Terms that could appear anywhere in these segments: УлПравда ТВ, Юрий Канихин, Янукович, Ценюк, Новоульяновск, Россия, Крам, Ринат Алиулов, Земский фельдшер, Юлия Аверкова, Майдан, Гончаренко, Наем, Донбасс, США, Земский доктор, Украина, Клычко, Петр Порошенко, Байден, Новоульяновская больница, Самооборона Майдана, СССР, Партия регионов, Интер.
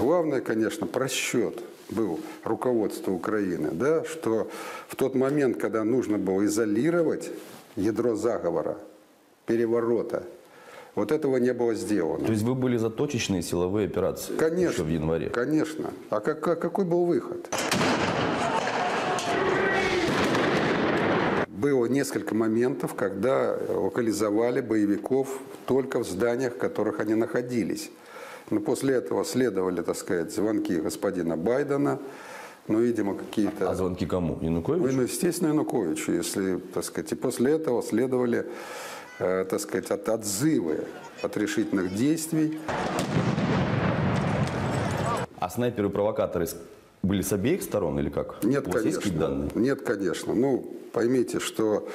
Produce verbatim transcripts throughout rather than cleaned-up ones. Главное, конечно, просчет был руководства Украины, да, что в тот момент, когда нужно было изолировать ядро заговора, переворота, вот этого не было сделано. То есть вы были за точечные силовые операции? Конечно, еще в январе? Конечно. А как, какой был выход? Было несколько моментов, когда локализовали боевиков только в зданиях, в которых они находились. Но после этого следовали, так сказать, звонки господина Байдена. Ну, видимо, какие-то... А звонки кому? Януковичу? Ну, естественно, Януковичу, если, так сказать. И после этого следовали, э, так сказать, от отзывы от решительных действий. А снайперы-провокаторы были с обеих сторон или как? Нет, у вас конечно. Есть данные? Нет, конечно. Ну, поймите, что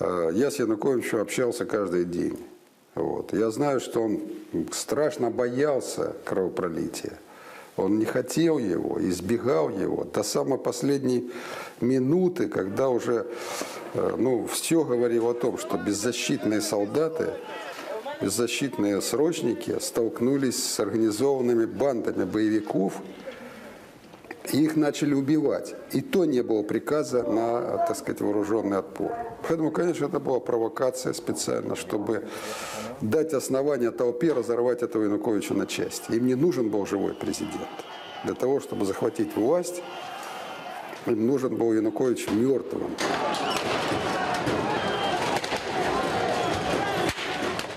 э, я с Януковичем общался каждый день. Вот. Я знаю, что он страшно боялся кровопролития. Он не хотел его, избегал его до самой последней минуты, когда уже ну, все говорило о том, что беззащитные солдаты, беззащитные срочники столкнулись с организованными бандами боевиков, и их начали убивать. И то не было приказа на, так сказать, вооруженный отпор. Поэтому, конечно, это была провокация специально, чтобы дать основание толпе разорвать этого Януковича на части. Им не нужен был живой президент. Для того, чтобы захватить власть, им нужен был Янукович мертвым.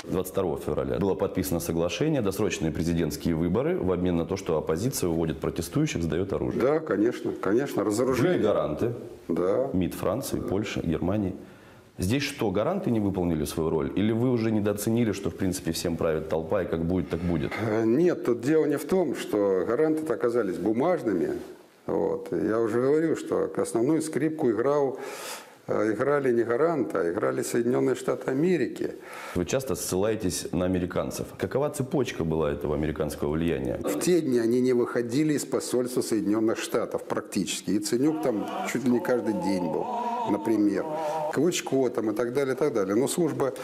двадцать второго февраля было подписано соглашение, досрочные президентские выборы в обмен на то, что оппозиция уводит протестующих, сдает оружие. Да, конечно, конечно, разоружение. Были гаранты. Да. МИД Франции, да. Польши, Германии. Здесь что, гаранты не выполнили свою роль? Или вы уже недооценили, что в принципе всем правит толпа и как будет, так будет? Нет, тут дело не в том, что гаранты оказались бумажными. Вот. Я уже говорю, что основную скрипку играл... Играли не гаранты, а играли Соединенные Штаты Америки. Вы часто ссылаетесь на американцев. Какова цепочка была этого американского влияния? В те дни они не выходили из посольства Соединенных Штатов практически. И Ценюк там чуть ли не каждый день был, например. Клычко там и так далее, и так далее. Но служба,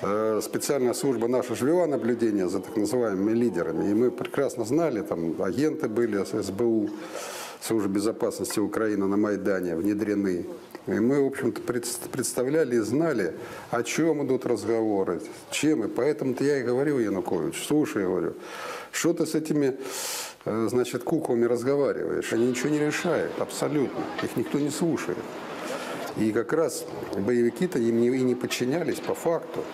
специальная служба наша же вела наблюдение за так называемыми лидерами. И мы прекрасно знали, там агенты были с эс бэ у. Службы безопасности Украины на Майдане внедрены. И мы, в общем-то, представляли и знали, о чем идут разговоры, чем. И поэтому-то я и говорил Януковичу, слушай, я говорю, что ты с этими, значит, куклами разговариваешь? Они ничего не решают, абсолютно. Их никто не слушает. И как раз боевики-то им и не подчинялись по факту.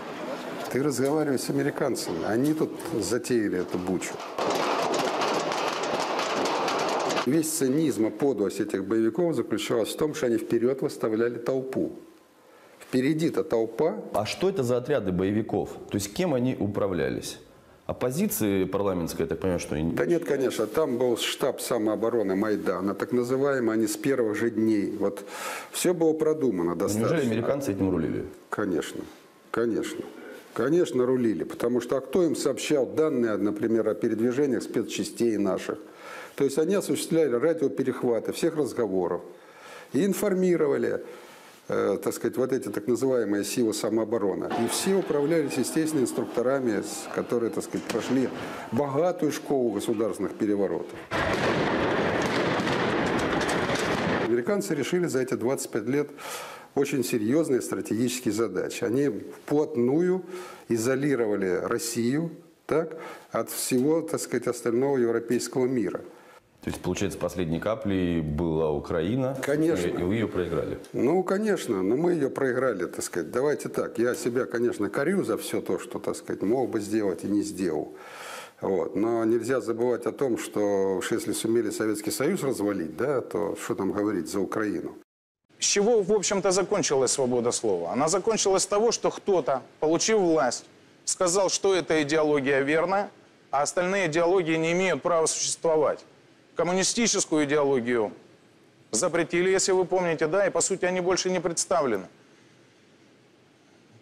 Ты разговариваешь с американцами, они тут затеяли эту бучу. Весь цинизм и подлость этих боевиков заключалась в том, что они вперед выставляли толпу. Впереди-то толпа. А что это за отряды боевиков? То есть кем они управлялись? Оппозиции парламентской, я так понимаю, что... Да нет, конечно. Там был штаб самообороны Майдана, так называемый, они с первых же дней. Вот все было продумано достаточно. Неужели американцы этим рулили? Конечно, конечно. Конечно, рулили. Потому что а кто им сообщал данные, например, о передвижениях спецчастей наших? То есть они осуществляли радиоперехваты всех разговоров и информировали, э, так сказать, вот эти так называемые силы самообороны. И все управлялись, естественно, инструкторами, которые, так сказать, прошли богатую школу государственных переворотов. Американцы решили за эти двадцать пять лет очень серьезные стратегические задачи. Они вплотную изолировали Россию так, от всего, так сказать, остального европейского мира. То есть, получается, последней каплей была Украина, конечно. И вы ее проиграли? Ну, конечно, но мы ее проиграли, так сказать. Давайте так, я себя, конечно, корю за все то, что, так сказать, мог бы сделать и не сделал. Вот. Но нельзя забывать о том, что уж если сумели Советский Союз развалить, да, то что там говорить за Украину? С чего, в общем-то, закончилась свобода слова? Она закончилась с того, что кто-то, получив власть, сказал, что эта идеология верна, а остальные идеологии не имеют права существовать. Коммунистическую идеологию запретили, если вы помните, да, и по сути они больше не представлены.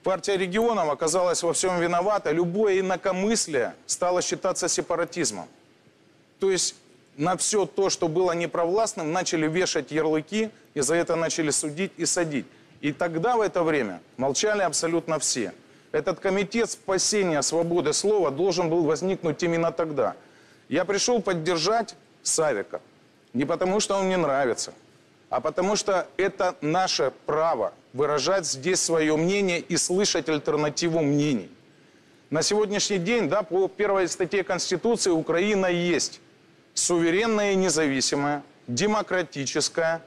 Партия регионов оказалась во всем виновата, любое инакомыслие стало считаться сепаратизмом. То есть на все то, что было непровластным, начали вешать ярлыки, и за это начали судить и садить. И тогда, в это время, молчали абсолютно все. Этот комитет спасения свободы слова должен был возникнуть именно тогда. Я пришел поддержать Савика не потому, что он мне нравится, а потому что это наше право выражать здесь свое мнение и слышать альтернативу мнений. На сегодняшний день, да, по первой статье Конституции Украина есть суверенная и независимая, демократическая,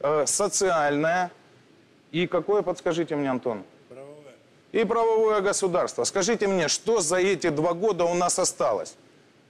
э, социальная и какое, подскажите мне, Антон? Правовое. И правовое государство. Скажите мне, что за эти два года у нас осталось?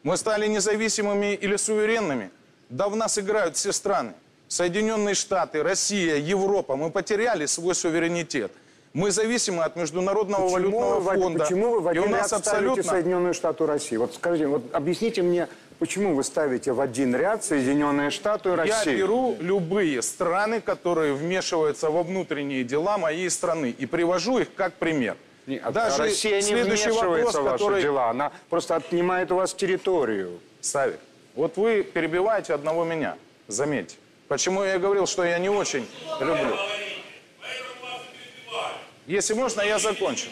Мы стали независимыми или суверенными? Да в нас играют все страны. Соединенные Штаты, Россия, Европа. Мы потеряли свой суверенитет. Мы зависимы от Международного почему валютного вы, фонда. Почему вы, Вадим, и у нас абсолютно... Соединенные Штаты и Россию? Вот скажите, вот объясните мне, почему вы ставите в один ряд Соединенные Штаты и Россию? Я беру любые страны, которые вмешиваются во внутренние дела моей страны, и привожу их как пример. Нет, даже Россия не вмешивается в ваши который... дела, она просто отнимает у вас территорию. Савик, вот вы перебиваете одного меня, заметьте. Почему я говорил, что я не очень люблю? Если можно, я закончу.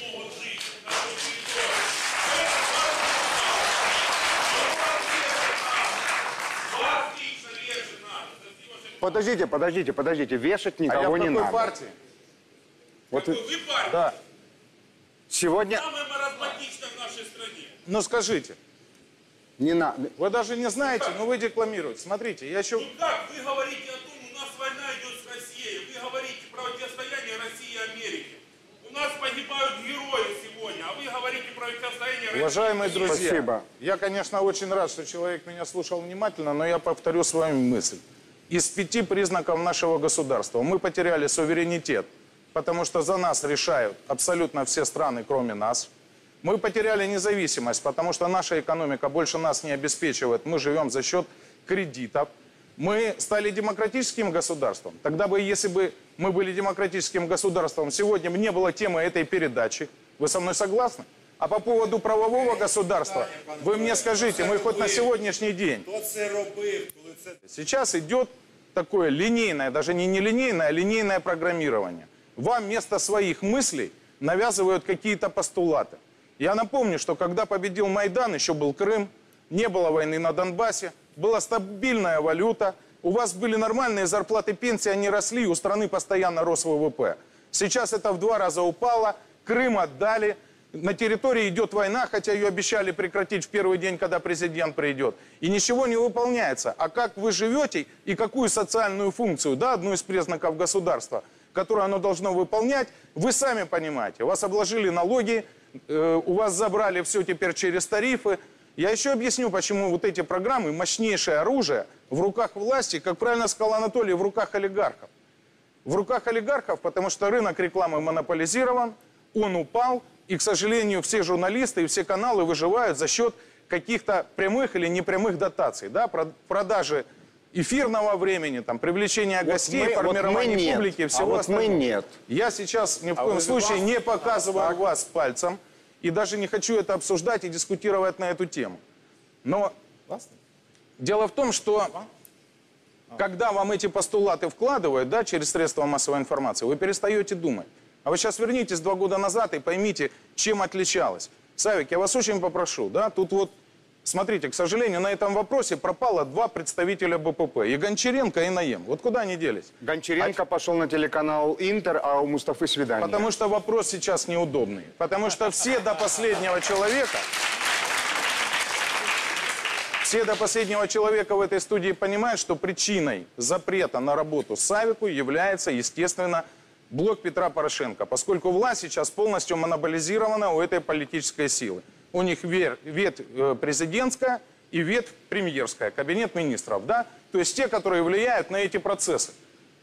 Подождите, подождите, подождите. Вешать никого а не надо. Партии? Вот вы, вы партия. Да. Сегодня... Самая маразматичная в нашей стране. Ну скажите. Не надо. Вы даже не знаете, но вы декламируете. Смотрите, я еще... Ну как вы говорите о том, у нас война идет с Россией. Вы говорите про противостояние России и Америки. У нас погибают герои сегодня, а вы говорите про противостояние России. Уважаемые друзья, спасибо. Я, конечно, очень рад, что человек меня слушал внимательно, но я повторю с вами мысль. Из пяти признаков нашего государства мы потеряли суверенитет, потому что за нас решают абсолютно все страны, кроме нас. Мы потеряли независимость, потому что наша экономика больше нас не обеспечивает. Мы живем за счет кредитов. Мы стали демократическим государством. Тогда бы, если бы мы были демократическим государством, сегодня бы не было темы этой передачи. Вы со мной согласны? А по поводу правового государства, вы мне скажите, мы хоть на сегодняшний день... Сейчас идет такое линейное, даже не нелинейное, а линейное программирование. Вам вместо своих мыслей навязывают какие-то постулаты. Я напомню, что когда победил Майдан, еще был Крым, не было войны на Донбассе, была стабильная валюта, у вас были нормальные зарплаты, пенсии, они росли, у страны постоянно рос вэ вэ пэ. Сейчас это в два раза упало, Крым отдали, на территории идет война, хотя ее обещали прекратить в первый день, когда президент придет. И ничего не выполняется. А как вы живете и какую социальную функцию, да, одну из признаков государства, которую оно должно выполнять, вы сами понимаете. Вас обложили налоги, у вас забрали все теперь через тарифы. Я еще объясню, почему вот эти программы, мощнейшее оружие в руках власти, как правильно сказал Анатолий, в руках олигархов. В руках олигархов, потому что рынок рекламы монополизирован, он упал, и, к сожалению, все журналисты и все каналы выживают за счет каких-то прямых или непрямых дотаций, да, продажи эфирного времени, там, привлечения вот гостей, мы, формирования вот публики, всего а вот остального. Мы нет. Я сейчас ни в а коем случае вас... не показываю а, вас так. пальцем и даже не хочу это обсуждать и дискутировать на эту тему. Но классно. Дело в том, что а? А. когда вам эти постулаты вкладывают, да, через средства массовой информации, вы перестаете думать. А вы сейчас вернитесь два года назад и поймите, чем отличалось. Савик, я вас очень попрошу, да, тут вот смотрите, к сожалению, на этом вопросе пропало два представителя бэ пэ пэ. И Гончаренко, и Наем. Вот куда они делись? Гончаренко а... пошел на телеканал «Интер», а у Мустафы свидание. Потому что вопрос сейчас неудобный. Потому что все до последнего человека... Все до последнего человека в этой студии понимают, что причиной запрета на работу Савику является, естественно, блок Петра Порошенко. Поскольку власть сейчас полностью монополизирована у этой политической силы. У них ветвь президентская и ветвь премьерская, кабинет министров, да? То есть те, которые влияют на эти процессы.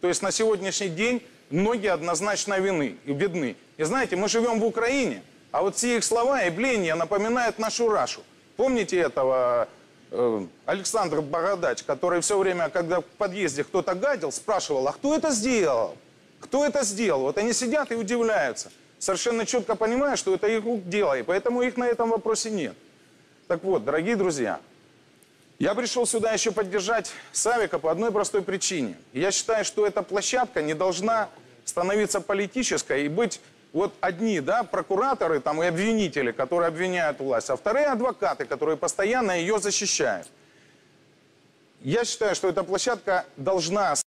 То есть на сегодняшний день многие однозначно вины, бедны. И знаете, мы живем в Украине, а вот все их слова и бления напоминают нашу Рашу. Помните этого э, Александра Бородач, который все время, когда в подъезде кто-то гадил, спрашивал, а кто это сделал? Кто это сделал? Вот они сидят и удивляются. Совершенно четко понимаю, что это их рук дело, и поэтому их на этом вопросе нет. Так вот, дорогие друзья, я пришел сюда еще поддержать Савика по одной простой причине. Я считаю, что эта площадка не должна становиться политической и быть вот одни, да, прокураторы там, и обвинители, которые обвиняют власть, а вторые адвокаты, которые постоянно ее защищают. Я считаю, что эта площадка должна...